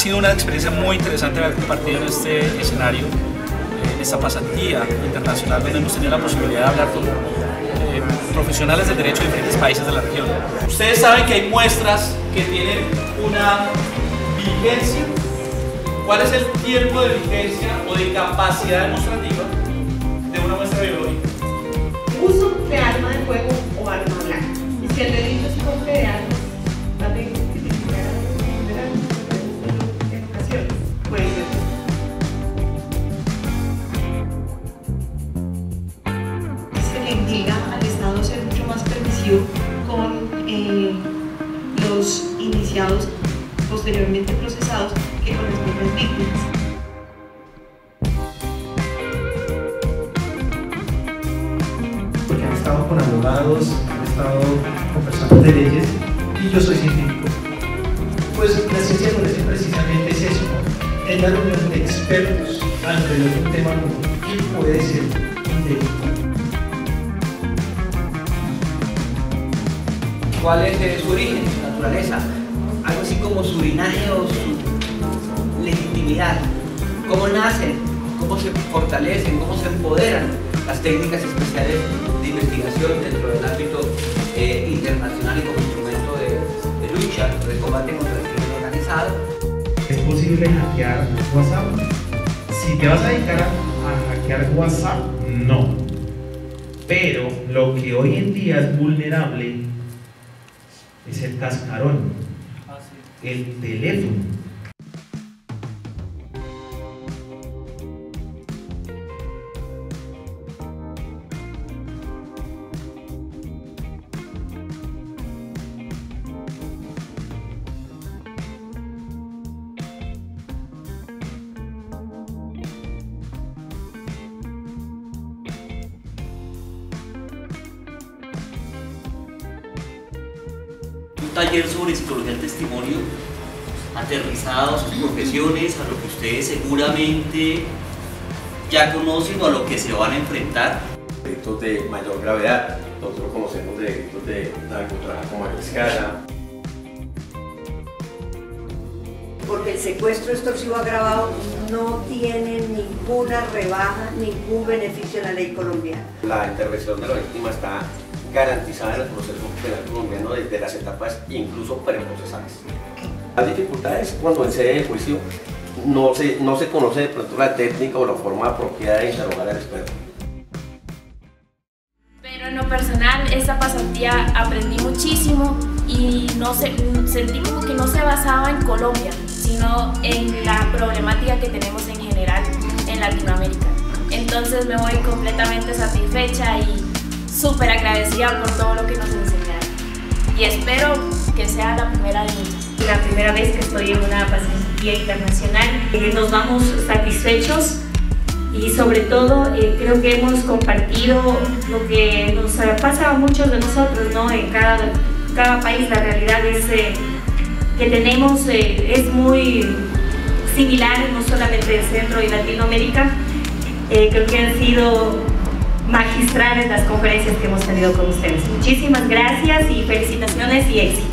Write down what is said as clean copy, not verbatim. sido una experiencia muy interesante haber compartido en este escenario, en esta pasantía internacional, donde hemos tenido la posibilidad de hablar con profesionales del derecho de diferentes países de la región. Ustedes saben que hay muestras que tienen una vigencia. ¿Cuál es el tiempo de vigencia o de capacidad demostrativa de una muestra biológica? Uso de arma de fuego o arma blanca. Y si el delito es porte de armas, va a tener que utilizar en ocasiones. Puede ser. Se le indica al Estado ser mucho más permisivo con los iniciados posteriormente procesados que con las mismas víctimas. He estado con abogados, he estado con personas de leyes y yo soy científico. Pues la ciencia forense precisamente es eso, es la reunión de expertos alrededor de un tema común y puede ser un delito. ¿Cuál es su origen, su naturaleza? Algo así como su linaje o su legitimidad. ¿Cómo nacen? ¿Cómo se fortalecen? ¿Cómo se empoderan las técnicas especiales de investigación dentro del ámbito internacional y como instrumento de lucha, de combate contra el crimen organizado? ¿Es posible hackear WhatsApp? Si te vas a dedicar a hackear WhatsApp, no. Pero lo que hoy en día es vulnerable es el cascarón, el teléfono. Taller sobre psicología del testimonio, aterrizado a sus profesiones, a lo que ustedes seguramente ya conocen o a lo que se van a enfrentar. Delitos de mayor gravedad, nosotros conocemos delitos de narcotráfico a mayor escala. Porque el secuestro extorsivo agravado no tiene ninguna rebaja, ningún beneficio en la ley colombiana. La intervención de la víctima está garantizada en el proceso penal colombiano desde las etapas incluso preprocesales. Las dificultades cuando en sede de juicio no se conoce de pronto la técnica o la forma apropiada de interrogar al experto. Pero en lo personal, esta pasantía aprendí muchísimo y sentí como que no se basaba en Colombia, sino en la problemática que tenemos en general en Latinoamérica. Entonces me voy completamente satisfecha y súper agradecida por todo lo que nos enseñaron y espero que sea la primera de muchas. La primera vez que estoy en una pasantía internacional, nos vamos satisfechos y sobre todo creo que hemos compartido lo que nos pasa a muchos de nosotros, ¿no? En cada país la realidad es que tenemos es muy similar, no solamente el Centro y Latinoamérica. Creo que han sido magistrales las conferencias que hemos tenido con ustedes. Muchísimas gracias y felicitaciones y éxito.